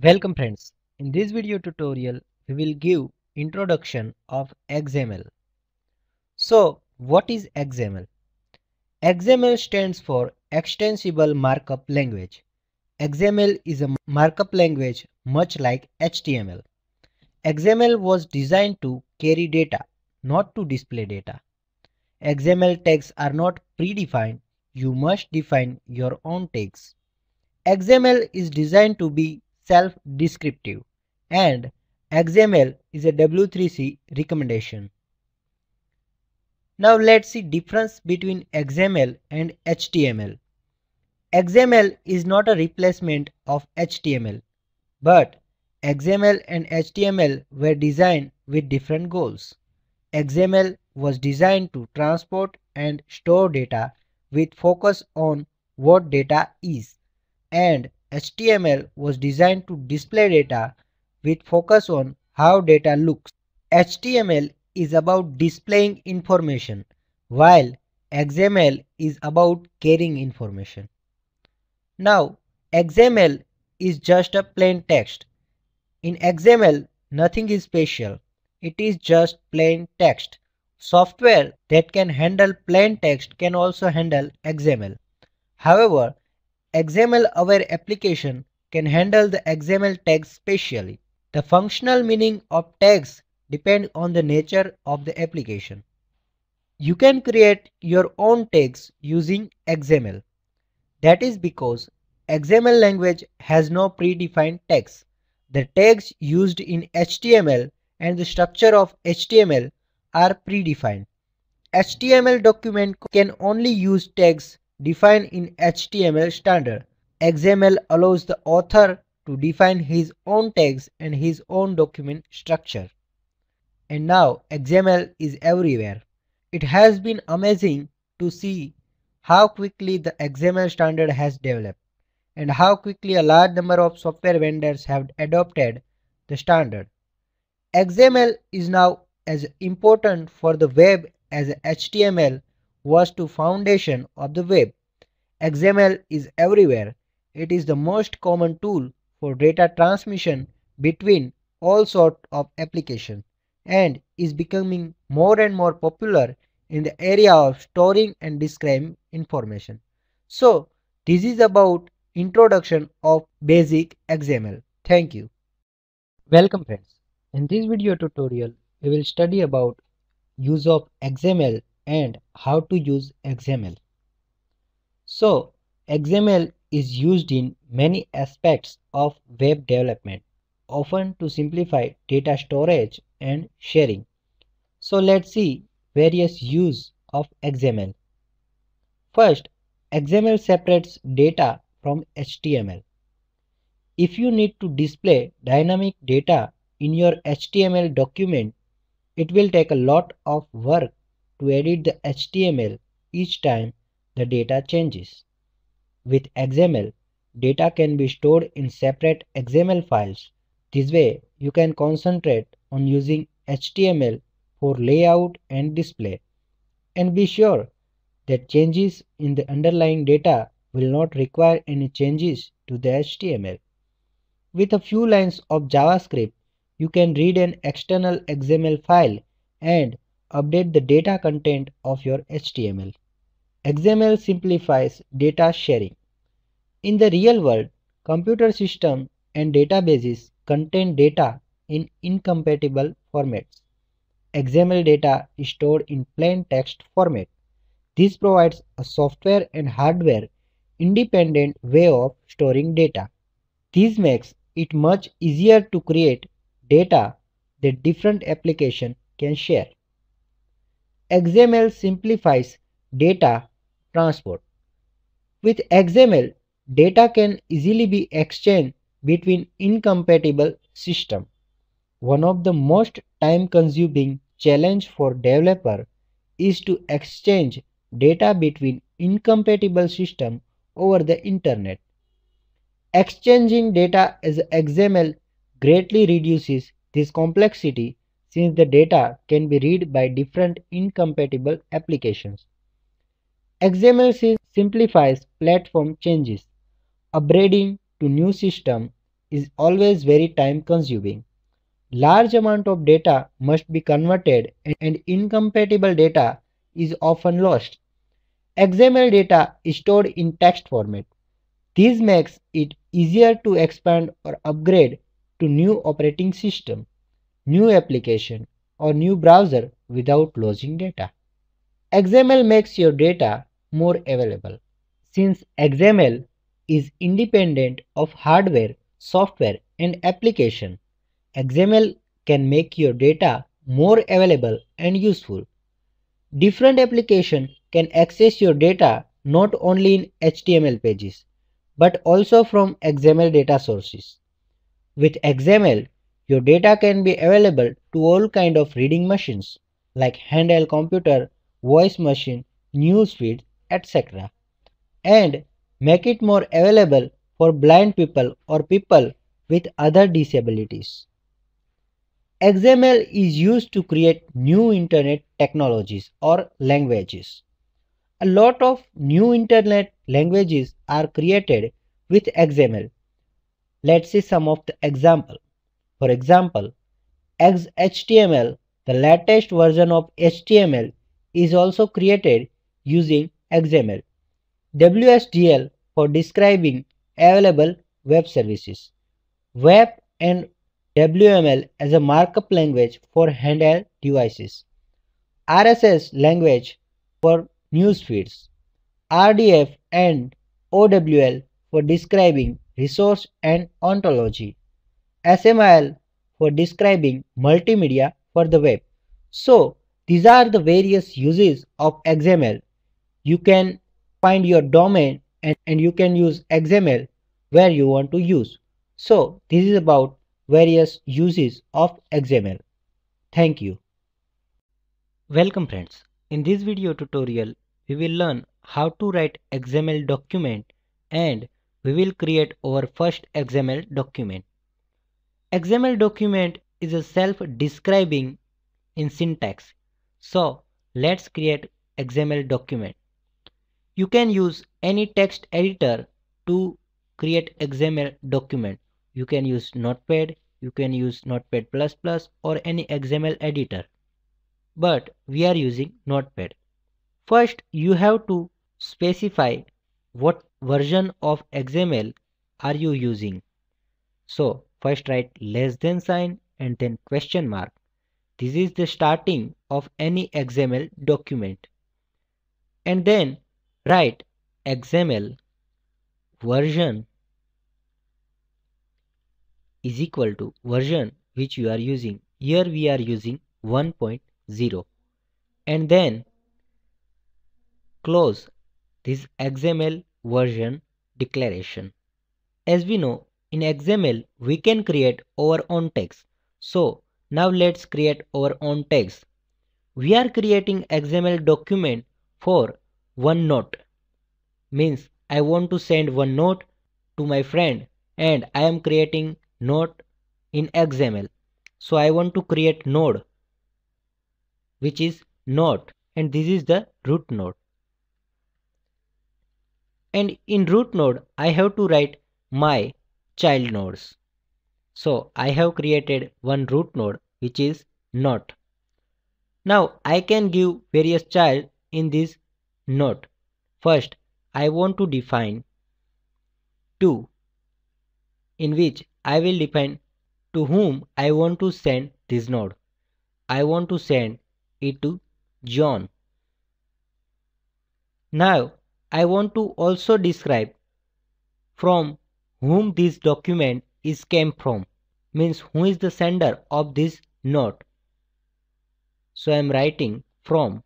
Welcome friends, in this video tutorial we will give introduction of XML. So what is XML? XML stands for Extensible Markup Language. XML is a markup language much like HTML. XML was designed to carry data, not to display data. XML tags are not predefined, you must define your own tags. XML is designed to be self-descriptive, and XML is a W3C recommendation. Now let's see difference between XML and HTML. XML is not a replacement of HTML, but XML and HTML were designed with different goals. XML was designed to transport and store data with focus on what data is, and HTML was designed to display data with focus on how data looks. HTML is about displaying information, while XML is about carrying information. Now, XML is just a plain text. In XML, nothing is special. It is just plain text. Software that can handle plain text can also handle XML. However, XML-aware application can handle the XML tags specially. The functional meaning of tags depends on the nature of the application. You can create your own tags using XML. That is because XML language has no predefined tags. The tags used in HTML and the structure of HTML are predefined. HTML document can only use tags defined in HTML standard. XML allows the author to define his own tags and his own document structure. And now XML is everywhere. It has been amazing to see how quickly the XML standard has developed and how quickly a large number of software vendors have adopted the standard. XML is now as important for the web as HTML was to foundation of the web. XML is everywhere. It is the most common tool for data transmission between all sorts of applications and is becoming more and more popular in the area of storing and describing information. So this is about introduction of basic XML. Thank you. Welcome friends. In this video tutorial we will study about use of XML and how to use XML. So XML is used in many aspects of web development, often to simplify data storage and sharing. So let's see various use of XML. First, XML separates data from HTML. If you need to display dynamic data in your HTML document, it will take a lot of work to edit the HTML each time the data changes. With XML, data can be stored in separate XML files. This way, you can concentrate on using HTML for layout and display, and be sure that changes in the underlying data will not require any changes to the HTML. With a few lines of JavaScript, you can read an external XML file and update the data content of your HTML. XML simplifies data sharing. In the real world, computer systems and databases contain data in incompatible formats. XML data is stored in plain text format. This provides a software and hardware independent way of storing data. This makes it much easier to create data that different applications can share. XML simplifies data transport. With XML, data can easily be exchanged between incompatible systems. One of the most time-consuming challenges for developers is to exchange data between incompatible systems over the internet. Exchanging data as XML greatly reduces this complexity, since the data can be read by different incompatible applications. XML simplifies platform changes. Upgrading to new system is always very time consuming. Large amount of data must be converted and incompatible data is often lost. XML data is stored in text format. This makes it easier to expand or upgrade to new operating system, new application or new browser without losing data. XML makes your data more available. Since XML is independent of hardware, software and application, XML can make your data more available and useful. Different applications can access your data not only in HTML pages, but also from XML data sources. With XML, your data can be available to all kinds of reading machines like handheld computer, voice machine, newsfeed, etc. and make it more available for blind people or people with other disabilities. XML is used to create new internet technologies or languages. A lot of new internet languages are created with XML. Let's see some of the examples. For example, XHTML, the latest version of HTML, is also created using XML. WSDL for describing available web services. Web and WML as a markup language for handheld devices. RSS language for news feeds. RDF and OWL for describing resource and ontology. SMIL for describing multimedia for the web. So these are the various uses of XML. You can find your domain and you can use XML where you want to use. So this is about various uses of XML. Thank you. Welcome friends. In this video tutorial, we will learn how to write XML document and we will create our first XML document. XML document is a self-describing in syntax. So let's create XML document. You can use any text editor to create XML document. You can use Notepad, you can use Notepad++ or any XML editor. But we are using Notepad. First, you have to specify what version of XML are you using. So first write less than sign and then question mark. This is the starting of any XML document. And then write XML version is equal to version which you are using. Here we are using 1.0 and then close this XML version declaration. As we know, in XML we can create our own text. So now let's create our own text. We are creating XML document for one note. Means I want to send one note to my friend and I am creating note in XML. So I want to create node which is note and this is the root node. And in root node I have to write my child nodes. So I have created one root node which is note. Now I can give various child in this note. First I want to define to, in which I will define to whom I want to send this node. I want to send it to John. Now I want to also describe from whom this document is came from. Means who is the sender of this note. So I am writing from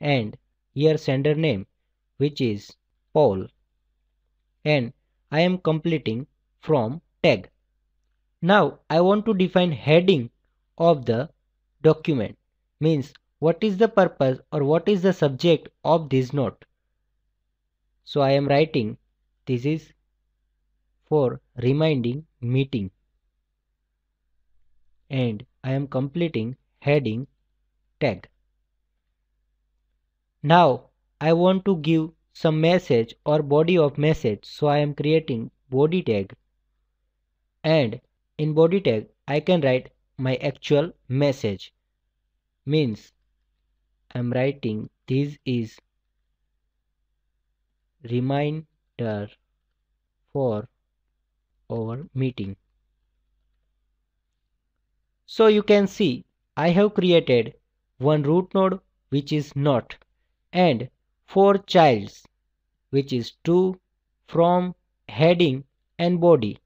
and here sender name which is Paul and I am completing from tag. Now I want to define heading of the document. Means what is the purpose or what is the subject of this note. So I am writing this is for reminding meeting and I am completing heading tag. Now I want to give some message or body of message. So I am creating body tag and in body tag I can write my actual message, means I'm writing this is reminder for our meeting. So you can see I have created one root node which is not, and four childs which is to, from, heading and body.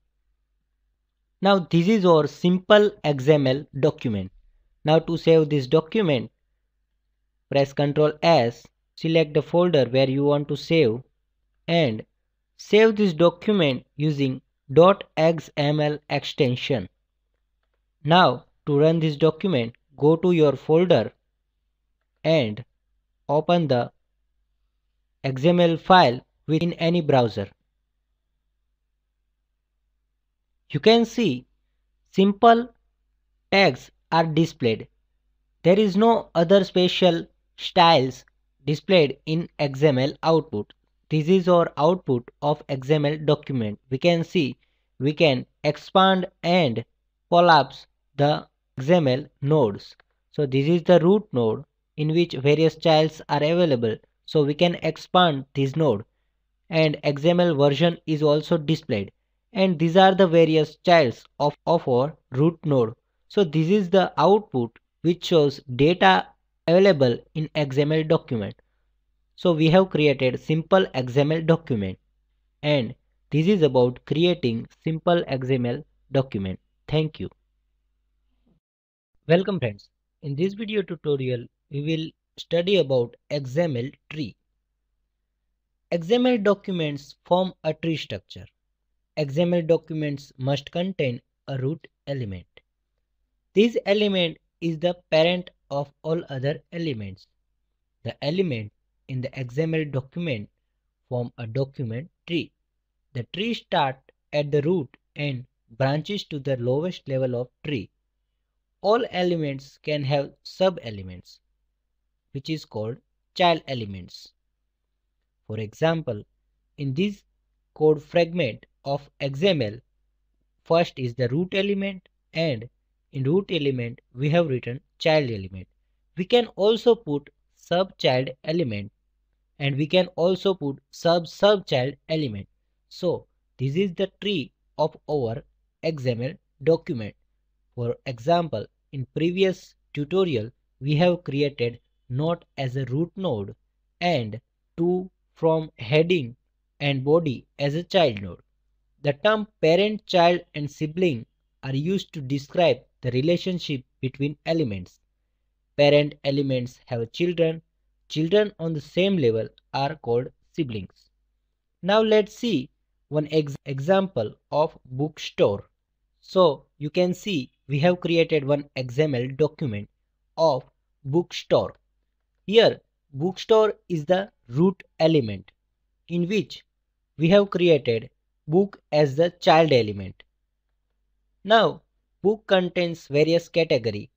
Now this is our simple XML document. Now to save this document, press Ctrl S, select the folder where you want to save and save this document using .xml extension. Now to run this document, go to your folder and open the XML file within any browser. You can see simple tags are displayed. There is no other special styles displayed in XML output. This is our output of XML document. We can see we can expand and collapse the XML nodes. So this is the root node in which various childs are available. So we can expand this node and XML version is also displayed. And these are the various childs of our root node. So this is the output which shows data available in XML document. So we have created simple XML document, and this is about creating simple XML document. Thank you. Welcome friends. In this video tutorial, we will study about XML tree. XML documents form a tree structure. XML documents must contain a root element. This element is the parent of all other elements. The element in the XML document form a document tree. The tree starts at the root and branches to the lowest level of tree. All elements can have sub-elements, which is called child elements. For example, in this code fragment of XML, first is the root element, and in root element we have written child element. We can also put sub child element, and we can also put sub sub child element. So this is the tree of our XML document. For example, in previous tutorial we have created not as a root node and to, from, heading and body as a child node. The term parent, child and sibling are used to describe the relationship between elements. Parent elements have children. Children on the same level are called siblings. Now let's see one example of bookstore. So you can see we have created one XML document of bookstore. Here bookstore is the root element in which we have created book as the child element. Now book contains various categories.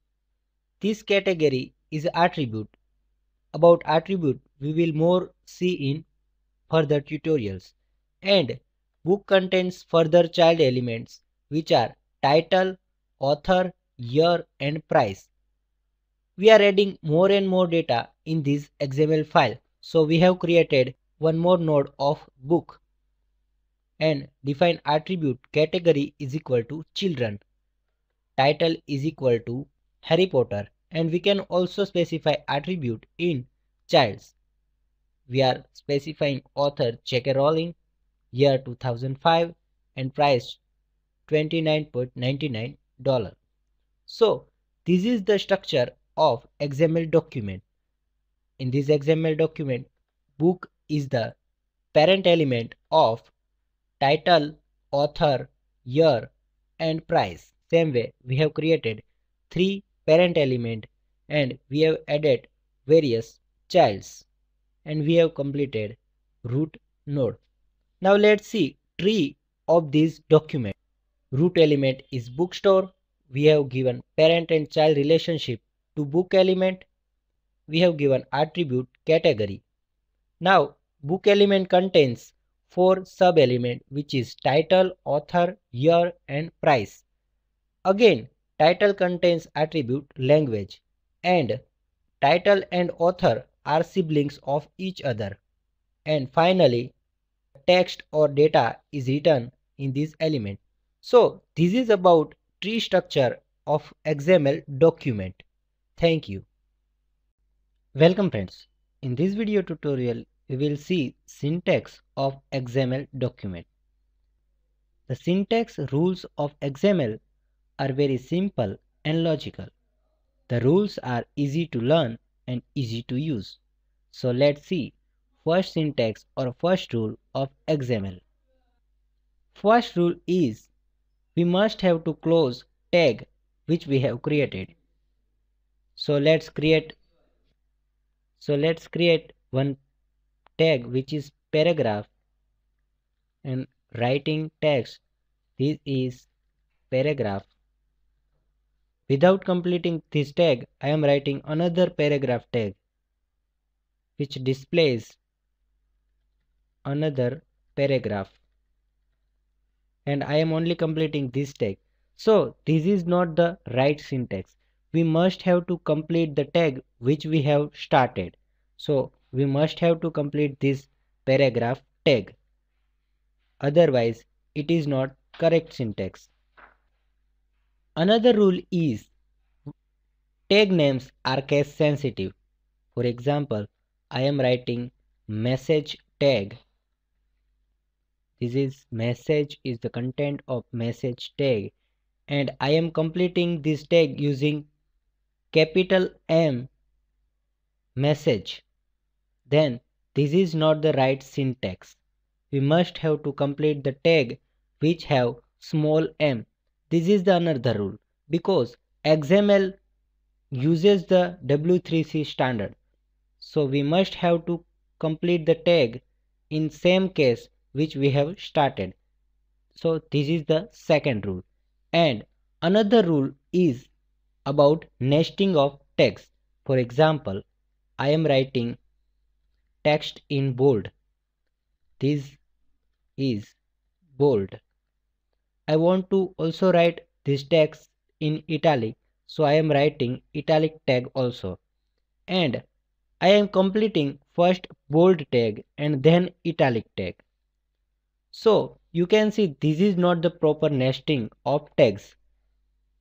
This category is attribute. About attribute we will more see in further tutorials. And book contains further child elements which are title, author, year and price. We are adding more and more data in this XML file. So we have created one more node of book and define attribute category is equal to children. Title is equal to Harry Potter, and we can also specify attribute in childs. We are specifying author J.K. Rowling, year 2005 and price $29.99. So this is the structure of XML document. In this XML document, book is the parent element of title, author, year and price. Same way we have created three parent element and we have added various childs, and we have completed root node. Now let's see tree of this document. Root element is bookstore. We have given parent and child relationship to book element. We have given attribute category. Now book element contains 4 sub element, which is title, author, year and price. Again, title contains attribute language, and title and author are siblings of each other. And finally, text or data is written in this element. So this is about tree structure of XML document. Thank you. Welcome friends. In this video tutorial, we will see syntax of XML document. The syntax rules of XML are very simple and logical. The rules are easy to learn and easy to use. So let's see first syntax or first rule of XML. First rule is we must have to close tag which we have created. So let's create one tag which is paragraph, and writing text this is paragraph. Without completing this tag, I am writing another paragraph tag which displays another paragraph, and I am only completing this tag. So this is not the right syntax. We must have to complete the tag which we have started. So we must have to complete this paragraph tag. Otherwise, it is not correct syntax. Another rule is tag names are case sensitive. For example, I am writing message tag. This is message is the content of message tag, and I am completing this tag using capital M message. Then this is not the right syntax. We must have to complete the tag which have small m. This is the another rule, because XML uses the W3C standard. So we must have to complete the tag in same case which we have started. So this is the second rule. And another rule is about nesting of text. For example, I am writing text in bold. This is bold. I want to also write this text in italic, so I am writing italic tag also, and I am completing first bold tag and then italic tag. So you can see this is not the proper nesting of tags.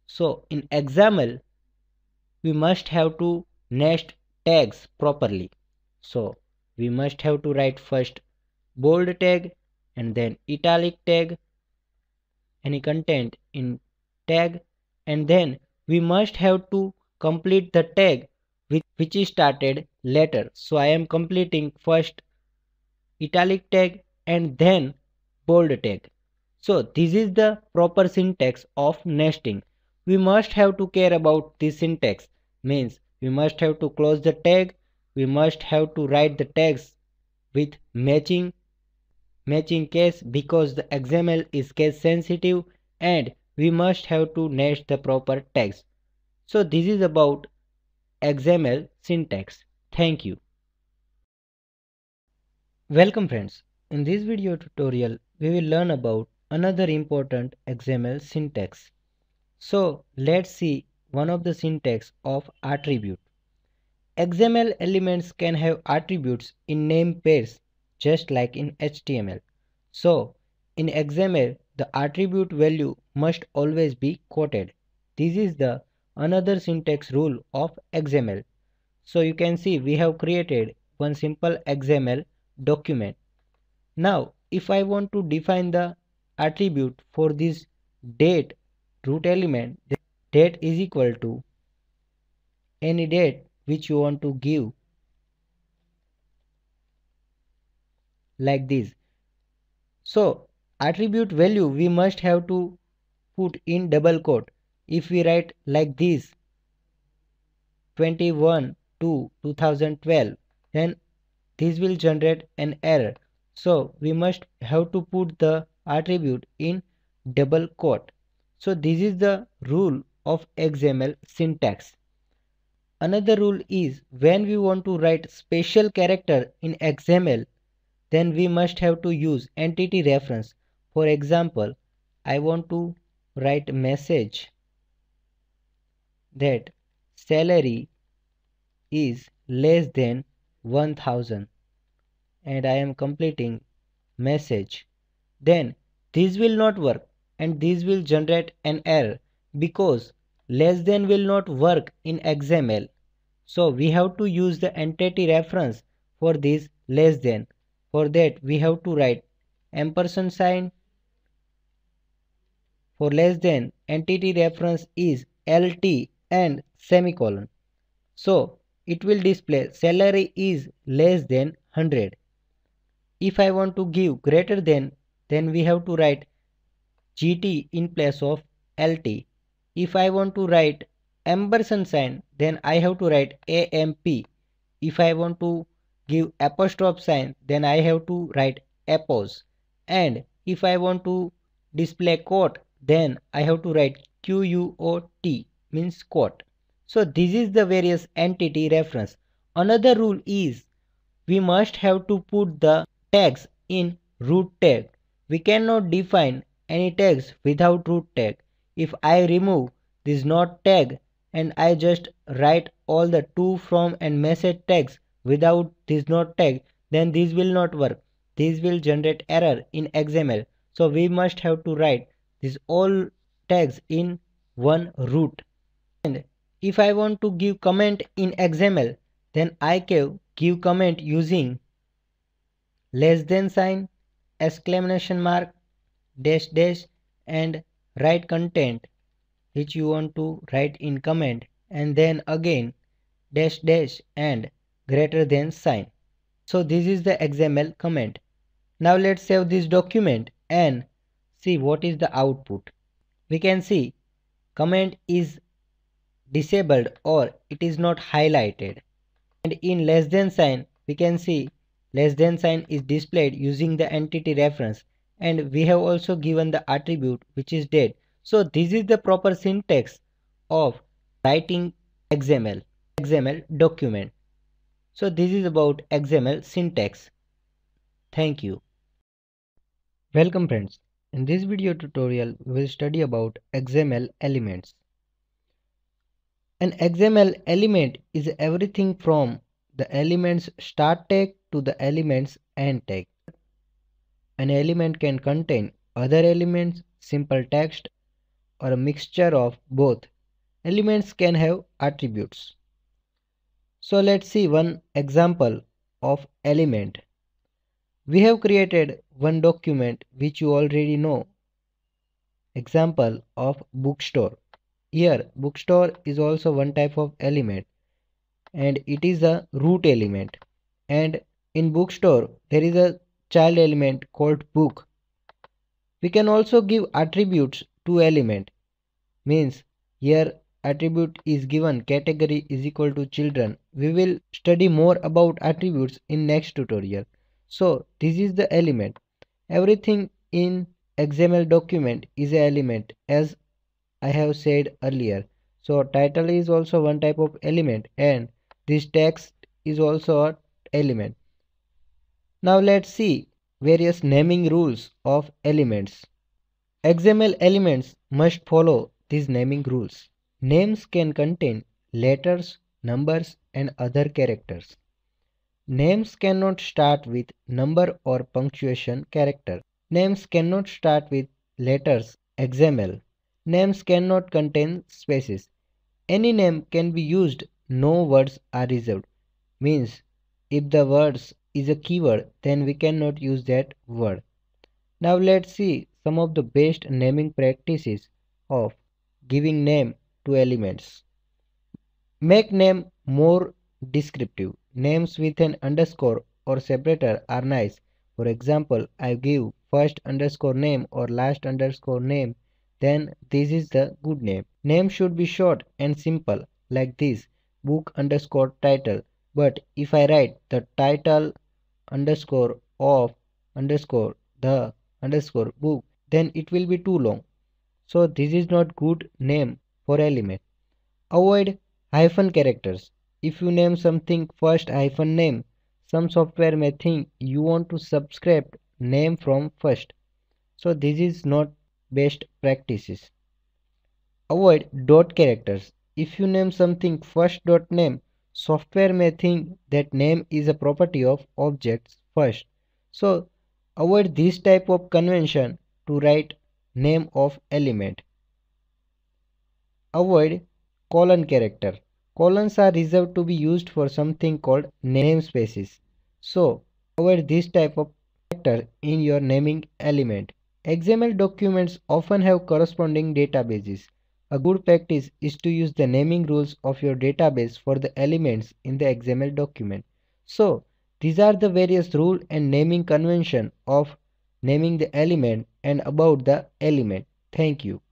So in XML, we must have to nest tags properly. So we must have to write first bold tag and then italic tag, any content in tag, and then we must have to complete the tag which is started later. So I am completing first italic tag and then bold tag. So this is the proper syntax of nesting. We must have to care about this syntax. Means we must have to close the tag. We must have to write the tags with matching case, because the XML is case sensitive, and we must have to nest the proper tags. So this is about XML syntax. Thank you. Welcome friends. In this video tutorial, we will learn about another important XML syntax. So let's see one of the syntax of attribute. XML elements can have attributes in name pairs, just like in HTML. So in XML, the attribute value must always be quoted. This is the another syntax rule of XML. So you can see we have created one simple XML document. Now if I want to define the attribute for this date root element, date is equal to any date which you want to give, like this. So attribute value we must have to put in double quote. If we write like this 21/2/2012, then this will generate an error. So we must have to put the attribute in double quote. So this is the rule of XML syntax. Another rule is when we want to write special character in XML, then we must have to use entity reference. For example, I want to write message that salary is less than 1000 and I am completing message, then this will not work and this will generate an error because less than will not work in XML. So we have to use the entity reference for this less than. For that we have to write ampersand sign. For less than, entity reference is LT and semicolon. So it will display salary is less than 100. If I want to give greater than, then we have to write GT in place of LT. If I want to write ampersand sign, then I have to write AMP. If I want to give apostrophe sign, then I have to write APOS. And if I want to display quote, then I have to write QUOT, means quote. So this is the various entity reference. Another rule is we must have to put the tags in root tag. We cannot define any tags without root tag. If I remove this not tag and I just write all the to, from and message tags without this not tag, then this will not work. This will generate error in XML. So we must have to write these all tags in one root. And if I want to give comment in XML, then I can give comment using less than sign, exclamation mark, dash dash, and write content which you want to write in comment, and then again dash dash and greater than sign. So this is the XML comment. Now let's save this document and see what is the output. We can see comment is disabled or it is not highlighted, and in less than sign we can see less than sign is displayed using the entity reference, and we have also given the attribute which is date. So this is the proper syntax of writing XML document. So this is about XML syntax. Thank you. Welcome friends. In this video tutorial we will study about XML elements. An XML element is everything from the element's start tag to the element's end tag. An element can contain other elements, simple text, or a mixture of both. Elements can have attributes. So let's see one example of element. We have created one document which you already know. Example of bookstore. Here bookstore is also one type of element and it is a root element. And in bookstore there is a child element called book. We can also give attributes to element, means here attribute is given category is equal to children. We will study more about attributes in next tutorial. So this is the element. Everything in XML document is an element, as I have said earlier. So title is also one type of element and this text is also an element. Now let's see various naming rules of elements. XML elements must follow these naming rules. Names can contain letters, numbers and other characters. Names cannot start with number or punctuation character. Names cannot start with letters, XML. Names cannot contain spaces. Any name can be used, no words are reserved. Means if the words is a keyword, then we cannot use that word. Now let's see some of the best naming practices of giving name to elements. Make name more descriptive. Names with an underscore or separator are nice. For example, I give first underscore name or last underscore name, then this is the good name. Name should be short and simple, like this, book underscore title. But if I write the title underscore of underscore the underscore book, then it will be too long. So this is not good name for element. Avoid hyphen characters. If you name something first hyphen name, some software may think you want to subscribe name from first. So this is not best practices. Avoid dot characters. If you name something first dot name, software may think that name is a property of objects first. So avoid this type of convention to write name of element. Avoid colon character. Colons are reserved to be used for something called namespaces. So avoid this type of character in your naming element. XML documents often have corresponding databases. A good practice is to use the naming rules of your database for the elements in the XML document. So these are the various rules and naming convention of naming the element and about the element. Thank you.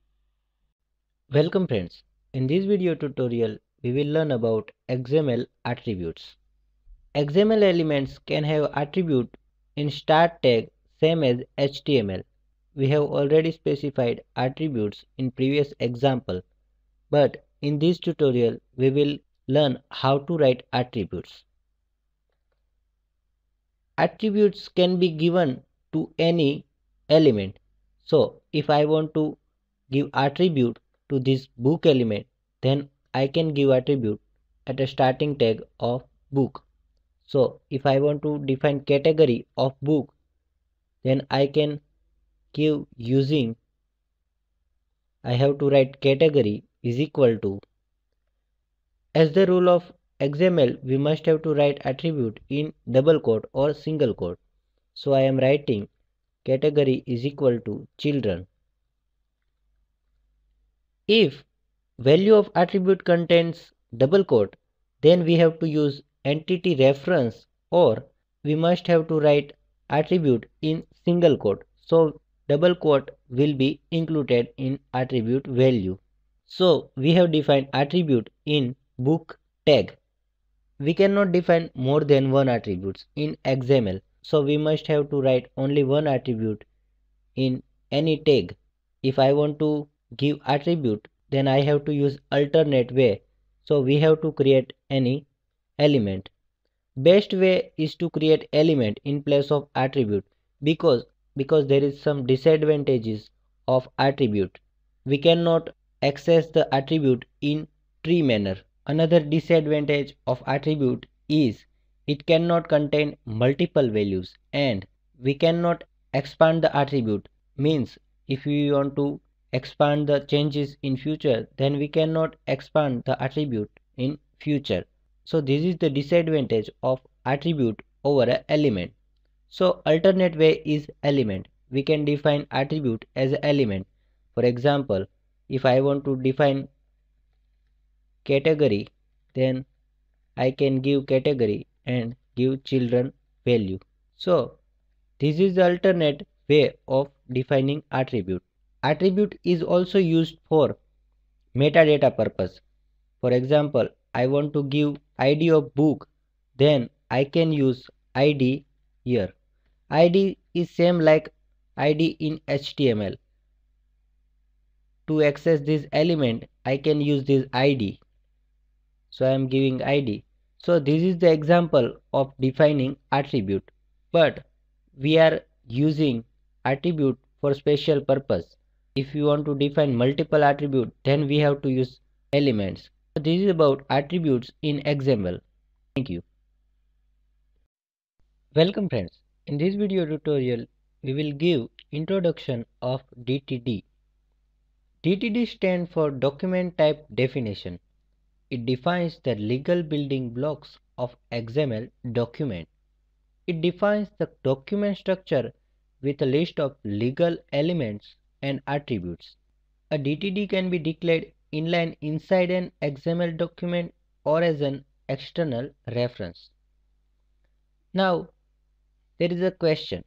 Welcome friends. In this video tutorial, we will learn about XML attributes. XML elements can have attribute in start tag same as HTML. We have already specified attributes in previous example, but in this tutorial we will learn how to write attributes. Attributes can be given to any element. So if I want to give attribute to this book element, then I can give attribute at a starting tag of book. So if I want to define category of book, then I can give using, I have to write category is equal to. As the rule of XML, we must have to write attribute in double quote or single quote. So I am writing category is equal to children. If value of attribute contains double quote, then we have to use entity reference, or we must have to write attribute in single quote. So double quote will be included in attribute value. So we have defined attribute in book tag. We cannot define more than one attributes in XML. So we must have to write only one attribute in any tag. If I want to give attribute, then I have to use alternate way. So we have to create any element. Best way is to create element in place of attribute because there is some disadvantages of attribute. We cannot access the attribute in tree manner. Another disadvantage of attribute is it cannot contain multiple values, and we cannot expand the attribute. Means if we want to expand the changes in future, then we cannot expand the attribute in future. So this is the disadvantage of attribute over an element. So alternate way is element. We can define attribute as an element. For example, if I want to define category, then I can give category and give children value. So this is the alternate way of defining attribute. Attribute is also used for metadata purpose. For example, I want to give ID of book, then I can use ID here. ID is same like ID in HTML. To access this element, I can use this ID. So I am giving ID. So this is the example of defining attribute, but we are using attribute for special purpose. If you want to define multiple attribute, then we have to use elements. So this is about attributes in XML. Thank you. Welcome friends. In this video tutorial, we will give introduction of DTD. DTD stands for Document Type Definition. It defines the legal building blocks of XML document. It defines the document structure with a list of legal elements and attributes. A DTD can be declared inline inside an XML document or as an external reference. Now, there is a question,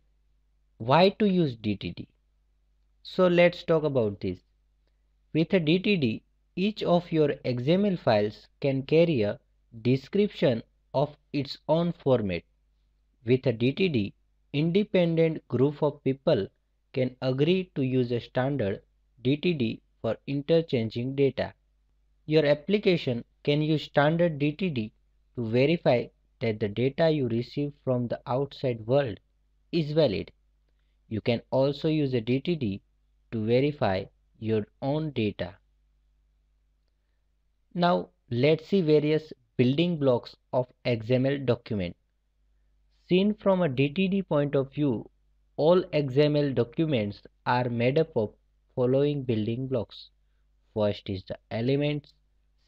why to use DTD? So let's talk about this. With a DTD, each of your XML files can carry a description of its own format. With a DTD, independent group of people can agree to use a standard DTD for interchanging data. Your application can use standard DTD to verify that the data you receive from the outside world is valid. You can also use a DTD to verify your own data. Now let's see various building blocks of XML document. Seen from a DTD point of view, all XML documents are made up of following building blocks. First is the elements,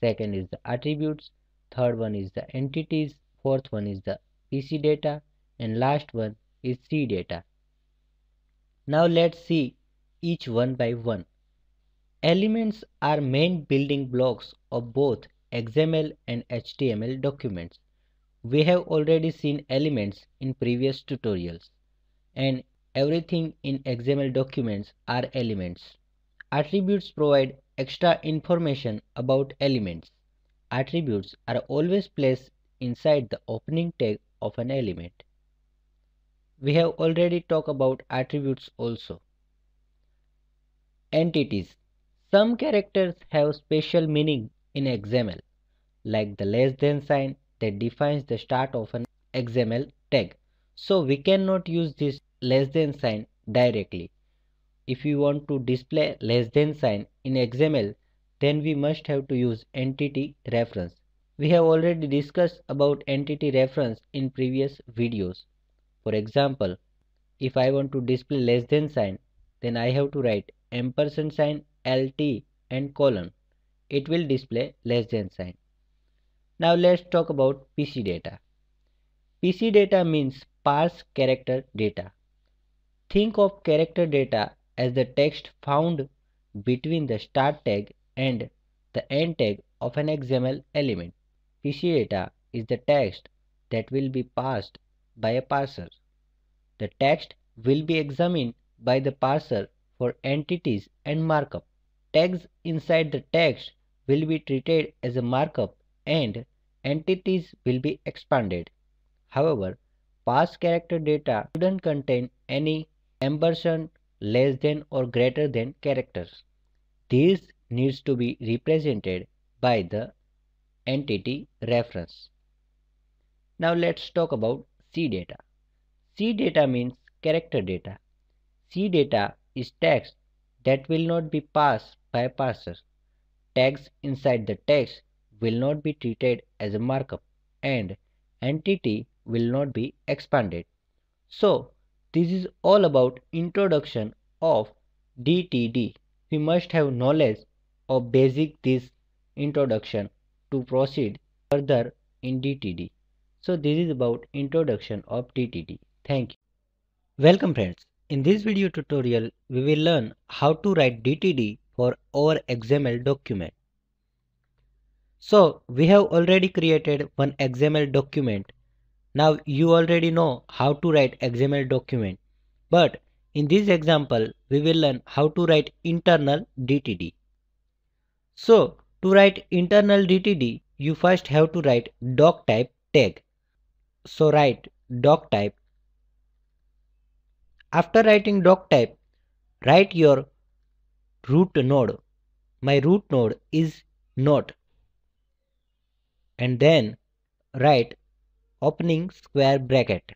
second is the attributes, third one is the entities, fourth one is the PCDATA, and last one is CDATA. Now let's see each one by one. Elements are main building blocks of both XML and HTML documents. We have already seen elements in previous tutorials, and everything in XML documents are elements. Attributes provide extra information about elements. Attributes are always placed inside the opening tag of an element. We have already talked about attributes also. Entities. Some characters have special meaning in XML, like the less than sign that defines the start of an XML tag. So we cannot use this less than sign directly. If we want to display less than sign in XML, then we must have to use entity reference. We have already discussed about entity reference in previous videos. For example, if I want to display less than sign, then I have to write ampersand sign LT and colon. It will display less than sign. Now let's talk about PCDATA. PCDATA means parse character data. Think of character data as the text found between the start tag and the end tag of an XML element. PCDATA is the text that will be parsed by a parser. The text will be examined by the parser for entities and markup. Tags inside the text will be treated as a markup and entities will be expanded. However, parse character data shouldn't contain any ampersand, less than or greater than characters. This needs to be represented by the entity reference. Now let's talk about CDATA. CDATA means character data. CDATA is text that will not be passed by a parser. Tags inside the text will not be treated as a markup and entity will not be expanded. So this is all about introduction of DTD. We must have knowledge of basic this introduction to proceed further in DTD. So this is about introduction of DTD. Thank you. Welcome friends. In this video tutorial, we will learn how to write DTD for our XML document. So we have already created one XML document. Now you already know how to write XML document, but in this example, we will learn how to write internal DTD. So to write internal DTD, you first have to write doc type tag. So write doc type. After writing doc type, write your root node. My root node is not. And then write opening square bracket.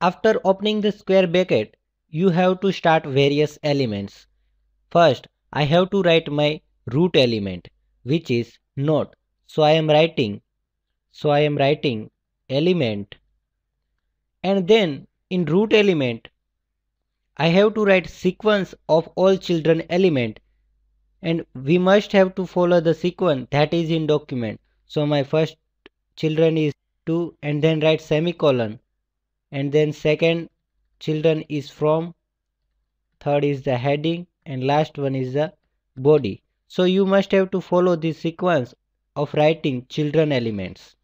After opening the square bracket, you have to start various elements. First, I have to write my root element, which is not. So I am writing element, and then in root element, I have to write sequence of all children element, and we must have to follow the sequence that is in document. So my first children is 2, and then write semicolon, and then second children is from, third is the heading, and last one is the body. So you must have to follow this sequence of writing children elements.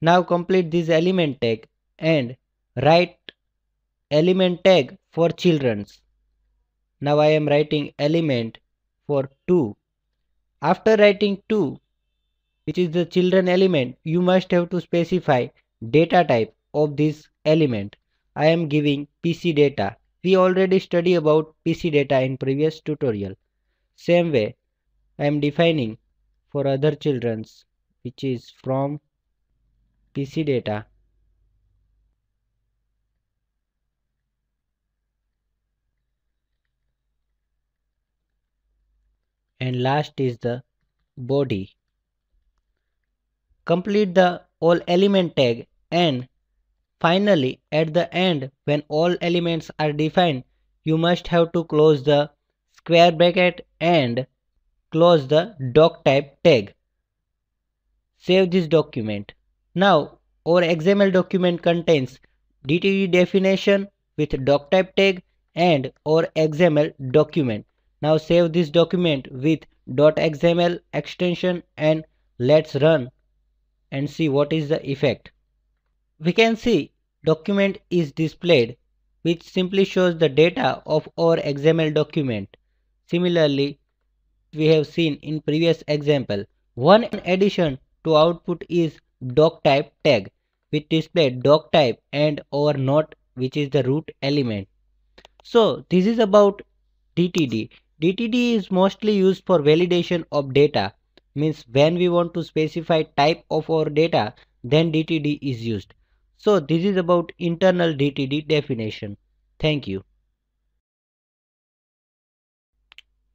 Now complete this element tag and write element tag for children's. Now I am writing element for 2. After writing 2, which is the children element, you must have to specify data type of this element. I am giving PCDATA. We already study about PCDATA in previous tutorial. Same way, I am defining for other children's, which is from, PCDATA. And last is the body. Complete the all element tag, and finally at the end, when all elements are defined, you must have to close the square bracket and close the doc type tag. Save this document. Now our XML document contains DTD definition with doc type tag and our XML document. Now save this document with .xml extension and let's run and see what is the effect. We can see document is displayed, which simply shows the data of our XML document. Similarly, we have seen in previous example, one addition to output is doc type tag, which display doc type and our not, which is the root element. So this is about DTD. DTD is mostly used for validation of data. Means when we want to specify type of our data, then DTD is used. So this is about internal DTD definition. Thank you.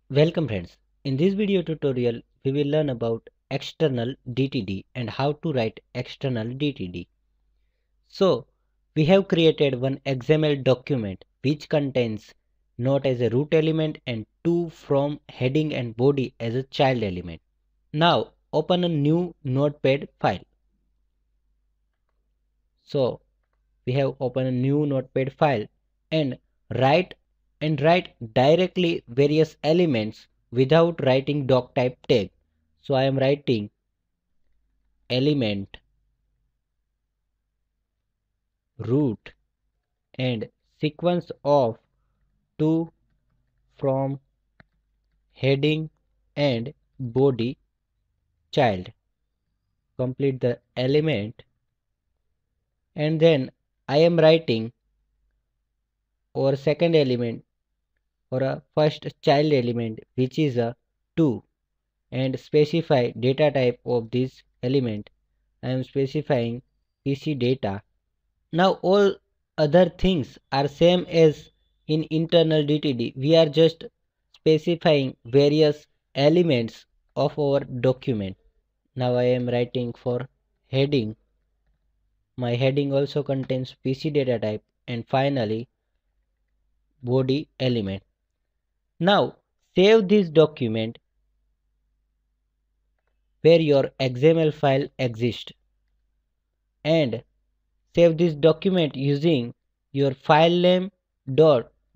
Welcome friends. In this video tutorial, we will learn about external DTD and how to write external DTD. So we have created one XML document which contains not as a root element and to, from, heading and body as a child element. Now open a new notepad file. So we have opened a new notepad file and write directly various elements without writing doc type tag. So I am writing element root and sequence of to, from, heading and body child. Complete the element, and then I am writing our second element or a first child element, which is a to, and specify data type of this element. I am specifying PCData. Now all other things are same as in internal DTD. We are just specifying various elements of our document. Now I am writing for heading. My heading also contains PCData type, and finally body element. Now save this document where your XML file exists and save this document using your file name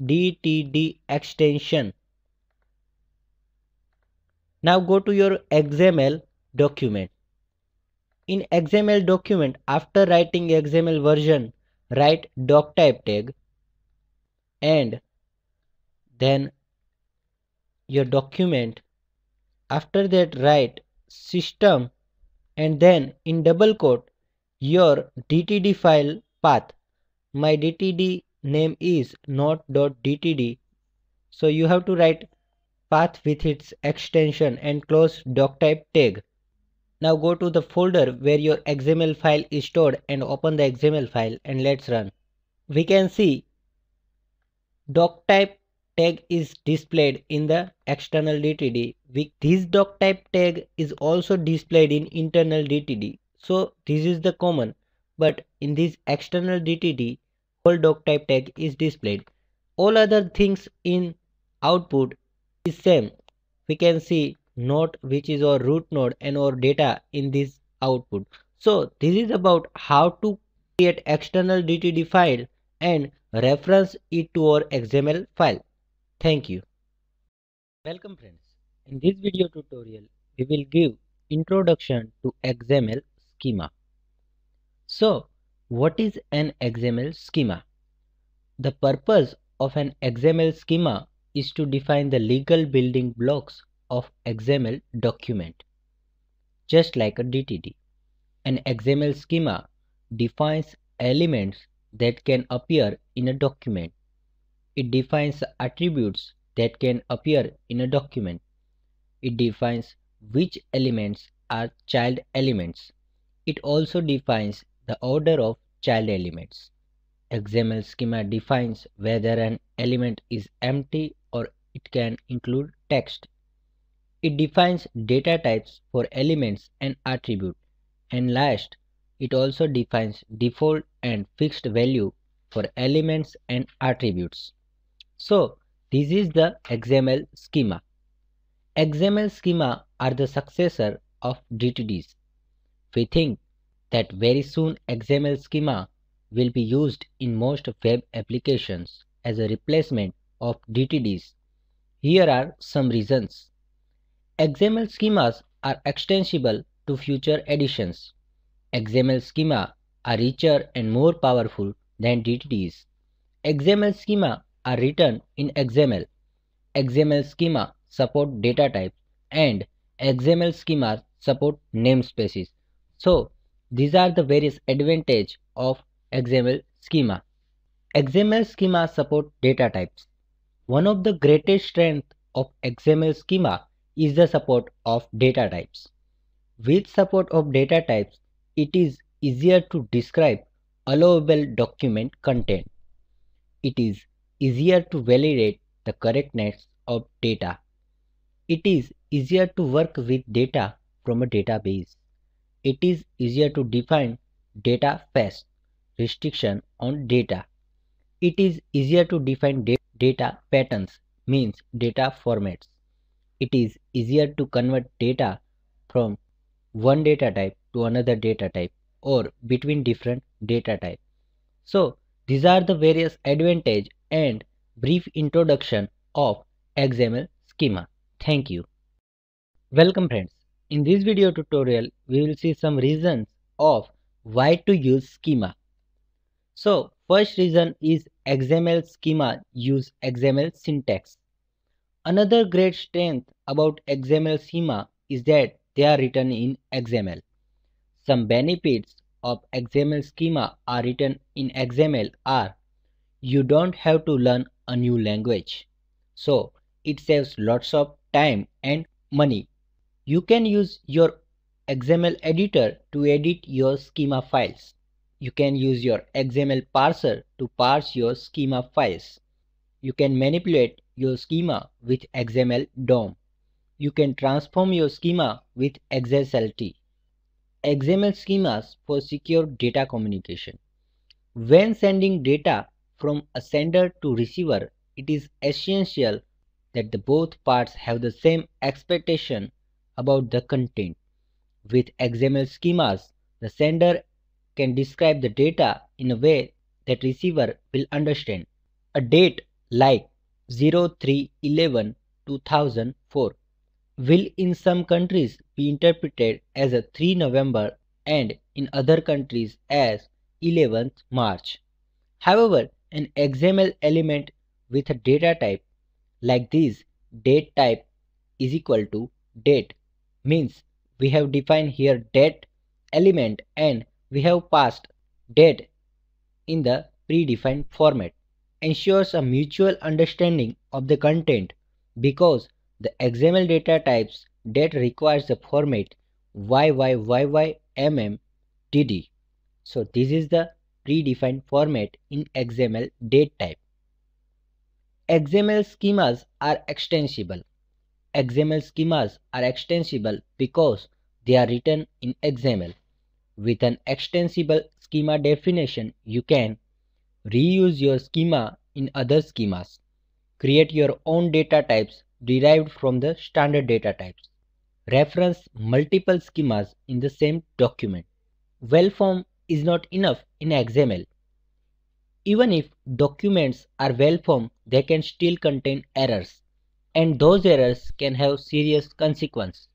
.dtd extension. Now go to your XML document. In XML document, after writing XML version, write doc type tag, and then your document. After that, write system, and then in double quote your DTD file path. My DTD name is not.dtd, so you have to write path with its extension and close doc type tag. Now go to the folder where your XML file is stored and open the XML file and let's run. We can see doc type tag is displayed in the external DTD. This doc type tag is also displayed in internal DTD. So this is the common, but in this external DTD whole doc type tag is displayed. All other things in output is same. We can see node, which is our root node, and our data in this output. So this is about how to create external DTD file and reference it to our XML file. Thank you. Welcome friends. In this video tutorial, we will give introduction to XML schema. So what is an XML schema? The purpose of an XML schema is to define the legal building blocks of XML document. Just like a DTD, an XML schema defines elements that can appear in a document. It defines attributes that can appear in a document. It defines which elements are child elements. It also defines the order of child elements. XML schema defines whether an element is empty or it can include text. It defines data types for elements and attribute. And last, it also defines default and fixed value for elements and attributes. So, this is the XML schema. XML schema are the successor of DTDs. We think that very soon XML schema will be used in most web applications as a replacement of DTDs. Here are some reasons. XML schemas are extensible to future editions. XML schema are richer and more powerful than DTDs. XML schema are written in XML. XML schema support data types and XML schema support namespaces. So, these are the various advantages of XML schema. XML schema support data types. One of the greatest strengths of XML schema is the support of data types. With support of data types, it is easier to describe allowable document content. It is easier to validate the correctness of data. It is easier to work with data from a database. It is easier to define data fast, restriction on data. It is easier to define data patterns, means data formats. It is easier to convert data from one data type to another data type or between different data types. So, these are the various advantages and brief introduction of XML schema. Thank you. Welcome friends. In this video tutorial, we will see some reasons of why to use schema. So, first reason is XML schema use XML syntax. Another great strength about XML schema is that they are written in XML. Some benefits of XML schema are written in XML are you don't have to learn a new language. So, it saves lots of time and money. You can use your XML editor to edit your schema files. You can use your XML parser to parse your schema files. You can manipulate your schema with XML DOM. You can transform your schema with XSLT. XML schemas for secure data communication. When sending data from a sender to receiver, it is essential that both parts have the same expectation about the content. With XML schemas, the sender can describe the data in a way that receiver will understand. A date like 03/11/2004 will in some countries be interpreted as a 3 November and in other countries as 11th March. However, an XML element with a data type like this date type is equal to date means we have defined here date element and we have passed date in the predefined format. Ensures a mutual understanding of the content because the XML data types date requires the format YYYYMMDD. So this is the predefined format in XML date type. XML schemas are extensible. XML schemas are extensible because they are written in XML. With an extensible schema definition, you can reuse your schema in other schemas, create your own data types derived from the standard data types, reference multiple schemas in the same document. Well-formed is not enough in XML. Even if documents are well-formed, they can still contain errors, and those errors can have serious consequences.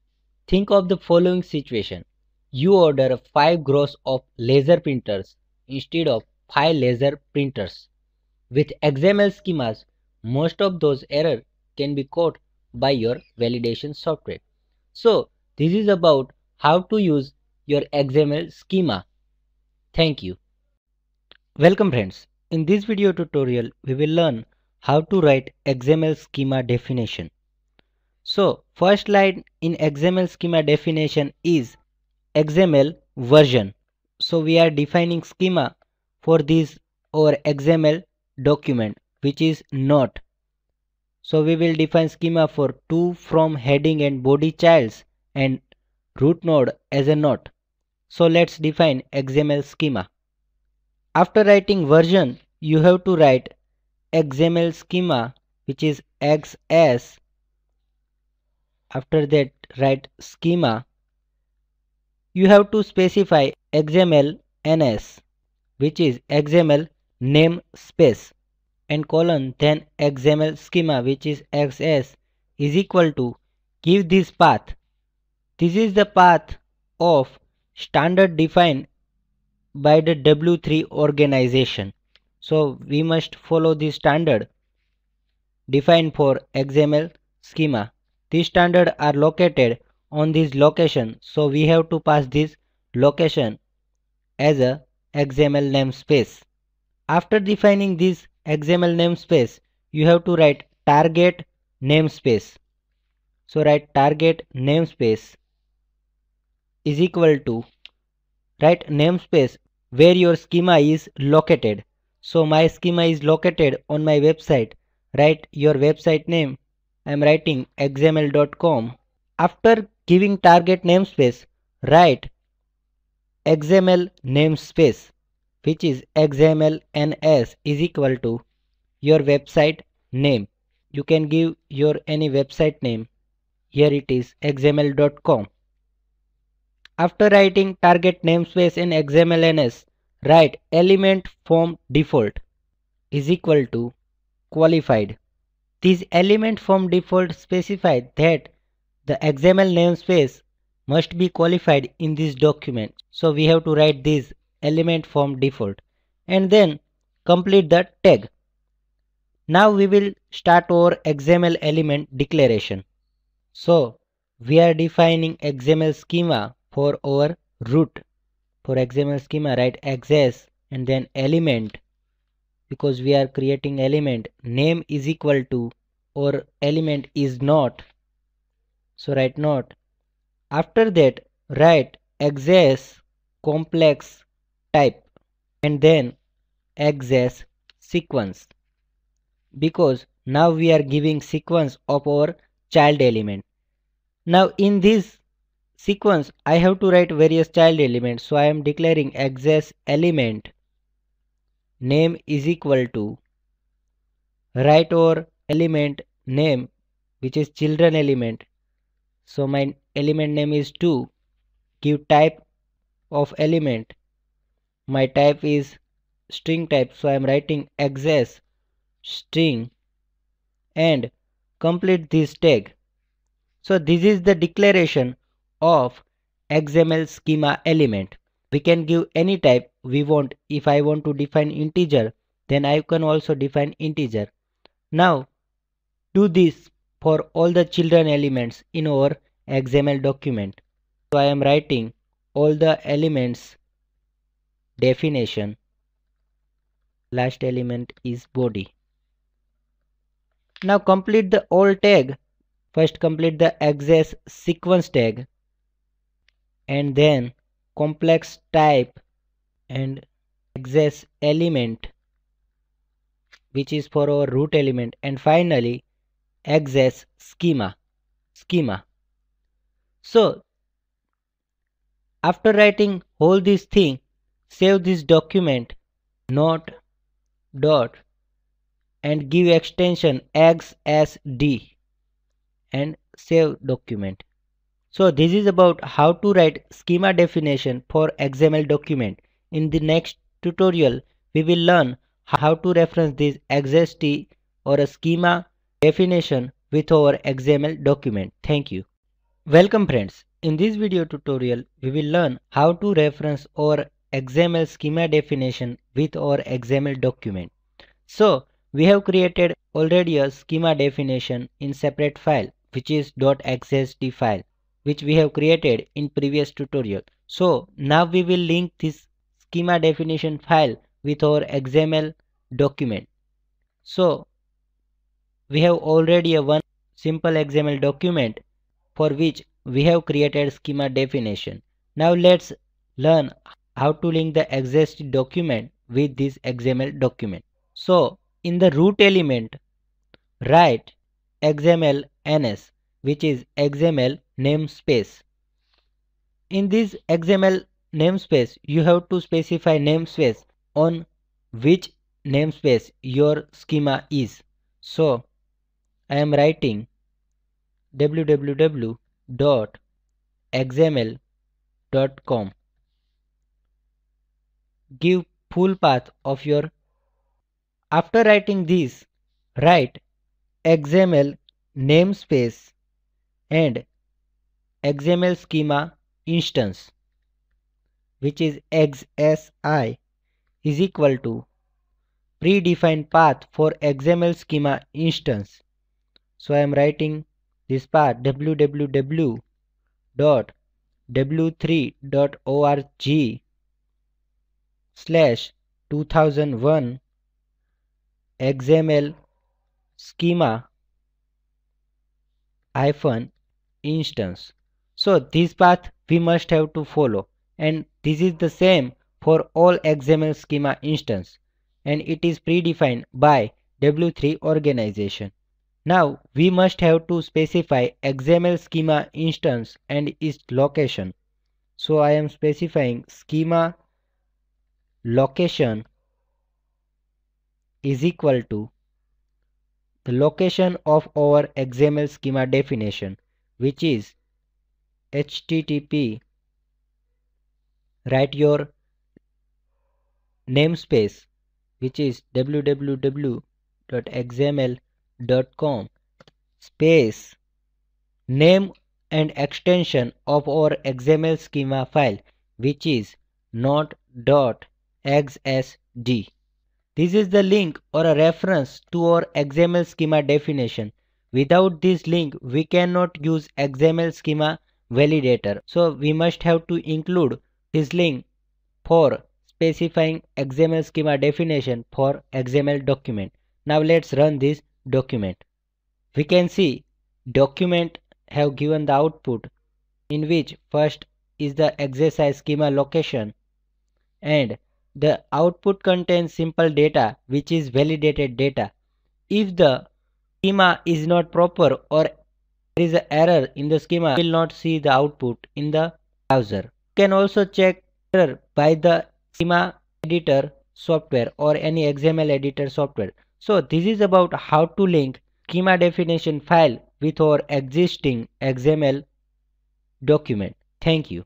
Think of the following situation. You order 5 gross of laser printers instead of 5 laser printers. With XML schemas, most of those errors can be caught by your validation software. So, this is about how to use your XML schema. Thank you. Welcome friends. In this video tutorial, we will learn how to write XML schema definition. So, first line in XML schema definition is XML version So we are defining schema for this our XML document, which is not. So we will define schema for to, from, heading and body childs and root node as a not. So let's define XML schema. After writing version, you have to write XML schema, which is XS. After that, write schema. You have to specify XMLNS, which is XML name space and colon, then XML schema, which is XS, is equal to give this path. This is the path of standard defined by the W3 organization. So we must follow this standard defined for XML schema. These standards are located on this location, so we have to pass this location as a XML namespace. After defining this XML namespace, you have to write target namespace. So write target namespace is equal to, write namespace where your schema is located. So my schema is located on my website. Write your website name. I am writing xml.com. After giving target namespace, write XML namespace, which is XMLNS, is equal to your website name. You can give your any website name. Here it is xml.com. After writing target namespace in XMLNS, write element from default is equal to qualified. This element from default specifies that the XML namespace must be qualified in this document. So we have to write this element from default and then complete the tag. Now we will start our XML element declaration. So we are defining XML schema for our root. For XML schema, write XS and then element, because we are creating element. Name is equal to, or element is not. So write not. After that, write XS complex type and then XS sequence, because now we are giving sequence of our child element. Now in this sequence, I have to write various child elements. So I am declaring XS element. Name is equal to, write or element name, which is children element. So my element name is 2. Give type of element. My type is string type. So I am writing XS string and complete this tag. So this is the declaration of XML schema element. We can give any type we want. If I want to define integer, then I can also define integer. Now do this for all the children elements in our XML document. So I am writing all the elements definition. Last element is body. Now complete the all tag. First complete the XS sequence tag and then complex type and XS element, which is for our root element, and finally XS schema. So after writing all this thing, save this document not and give extension XSD and save document. So this is about how to write schema definition for XML document. In the next tutorial, we will learn how to reference this XST or a schema definition with our XML document. Thank you. Welcome friends. In this video tutorial, we will learn how to reference our XML schema definition with our XML document. So we have created already a schema definition in separate file, which is .xsd file, which we have created in previous tutorial. So now we will link this schema definition file with our XML document. So we have already one simple XML document for which we have created schema definition. Now let's learn how to link the XSD document with this XML document. So in the root element, write XMLNS, which is XML namespace. In this XML namespace, you have to specify namespace on which namespace your schema is. So I am writing www.xml.com. Give full path of your. After writing this, write XML namespace and XML schema instance, which is XSI, is equal to predefined path for XML schema instance. So I am writing this path www.w3.org/2001 XML schema -instance. So this path we must have to follow, and this is the same for all XML schema instance, and it is predefined by W3 organization. Now we must have to specify XML schema instance and its location. So I am specifying schema location is equal to the location of our XML schema definition, which is HTTP, write your namespace, which is www.xml.com space name and extension of our XML schema file, which is not.xsd. This is the link or a reference to our XML schema definition. Without this link, we cannot use XML schema validator. So we must have to include this link for specifying XML schema definition for XML document. Now let's run this document. We can see document have given the output, in which first is the XSI schema location, and the output contains simple data, which is validated data. If the schema is not proper or there is an error in the schema, you will not see the output in the browser. You can also check error by the schema editor software or any XML editor software. So this is about how to link schema definition file with our existing XML document. Thank you.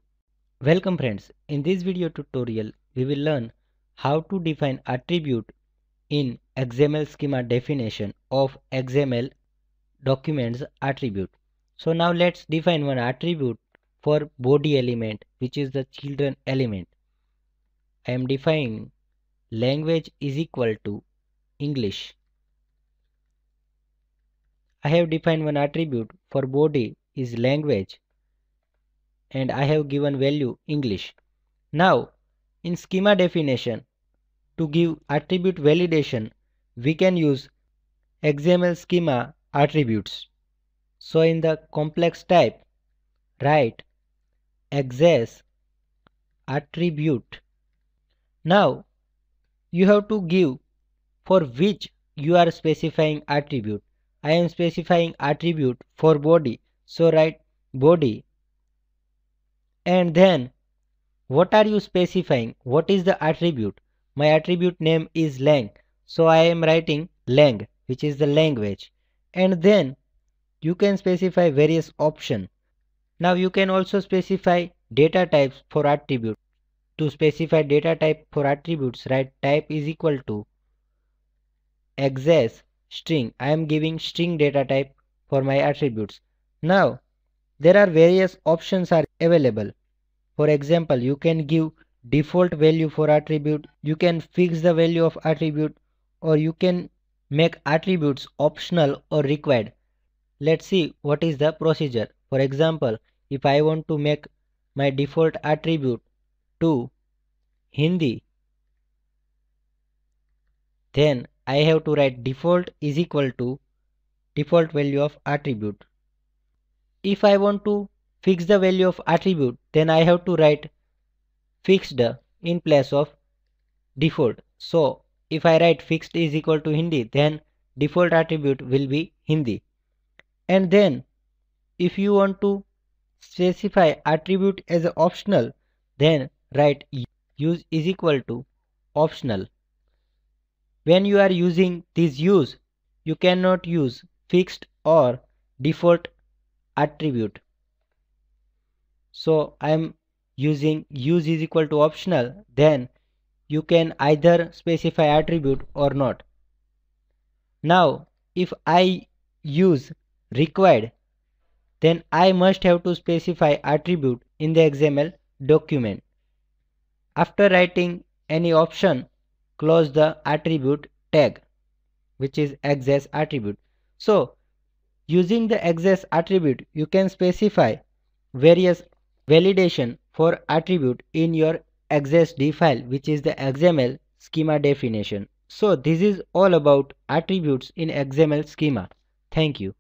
Welcome friends. In this video tutorial, we will learn how to define attribute in XML schema definition of XML documents attribute. So now let's define one attribute for body element, which is the children element. I am defining language is equal to English. I have defined one attribute for body is language, and I have given value English. Now in schema definition, to give attribute validation, we can use XML schema attributes. So in the complex type, write XS attribute. Now you have to give for which you are specifying attribute. I am specifying attribute for body, so write body, and then what are you specifying? What is the attribute? My attribute name is lang. So I am writing lang, which is the language. And then you can specify various options. Now you can also specify data types for attribute. To specify data type for attributes, write type is equal to XS string. I am giving string data type for my attributes. Now there are various options are available. For example, you can give default value for attribute, you can fix the value of attribute, or you can make attributes optional or required. Let's see what is the procedure. For example, if I want to make my default attribute to Hindi, then I have to write default is equal to default value of attribute. If I want to fix the value of attribute, then I have to write fixed in place of default. So if I write fixed is equal to Hindi, then default attribute will be Hindi. And then if you want to specify attribute as optional, then write use is equal to optional. When you are using this use, you cannot use fixed or default attribute. So I am using use is equal to optional, then you can either specify attribute or not. Now if I use required, then I must have to specify attribute in the XML document. After writing any option, close the attribute tag, which is XS attribute. So using the XS attribute, you can specify various validation for attribute in your XSD file, which is the XML schema definition. So this is all about attributes in XML schema. Thank you.